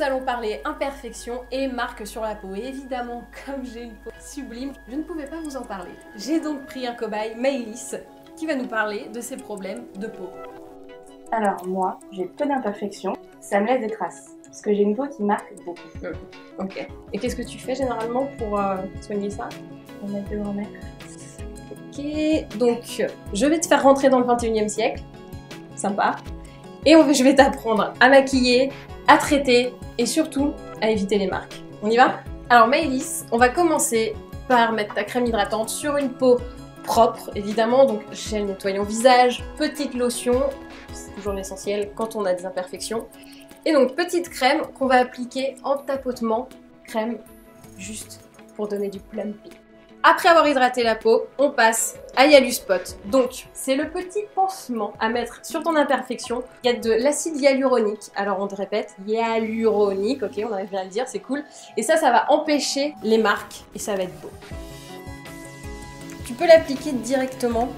nous allons parler imperfections et marques sur la peau. Et évidemment, comme j'ai une peau sublime, je ne pouvais pas vous en parler. J'ai donc pris un cobaye, Maylis, qui va nous parler de ses problèmes de peau. Alors moi, j'ai peu d'imperfections, ça me laisse des traces, parce que j'ai une peau qui marque beaucoup. Ok. Et qu'est-ce que tu fais généralement pour soigner ça? On a deux grand-mères. Ok, donc je vais te faire rentrer dans le 21e siècle, sympa. Et je vais t'apprendre à maquiller, à traiter et surtout à éviter les marques. On y va? Alors Maylis, on va commencer par mettre ta crème hydratante sur une peau propre, évidemment, donc gel nettoyant visage, petite lotion, c'est toujours l'essentiel quand on a des imperfections. Et donc petite crème qu'on va appliquer en tapotement, crème juste pour donner du plumpy. Après avoir hydraté la peau, on passe à Hyaluspot. Donc, c'est le petit pansement à mettre sur ton imperfection. Il y a de l'acide hyaluronique. Alors, on te répète, hyaluronique. Ok, on arrive bien à le dire, c'est cool. Et ça, ça va empêcher les marques et ça va être beau. Tu peux l'appliquer directement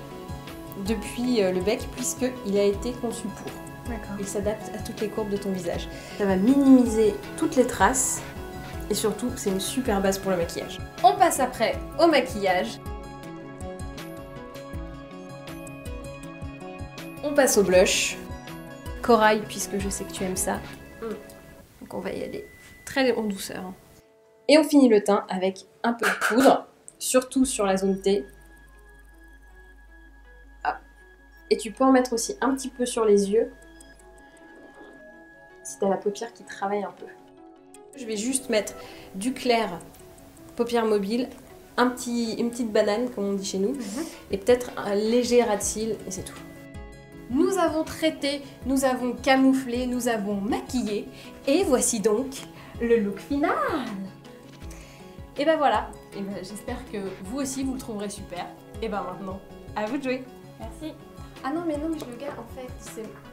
depuis le bec puisqu'il a été conçu pour. D'accord. Il s'adapte à toutes les courbes de ton visage. Ça va minimiser toutes les traces. Et surtout, c'est une super base pour le maquillage. On passe après au maquillage. On passe au blush. Corail, puisque je sais que tu aimes ça. Donc on va y aller très en douceur. Et on finit le teint avec un peu de poudre, surtout sur la zone T. Ah. Et tu peux en mettre aussi un petit peu sur les yeux, si t'as la paupière qui travaille un peu. Je vais juste mettre du clair, paupière mobile, une petite banane comme on dit chez nous, et peut-être un léger ras de cils et c'est tout. Nous avons traité, nous avons camouflé, nous avons maquillé et voici donc le look final. Et ben voilà, j'espère que vous aussi vous le trouverez super. Et ben maintenant, à vous de jouer. Merci. Ah non mais je le garde en fait, c'est...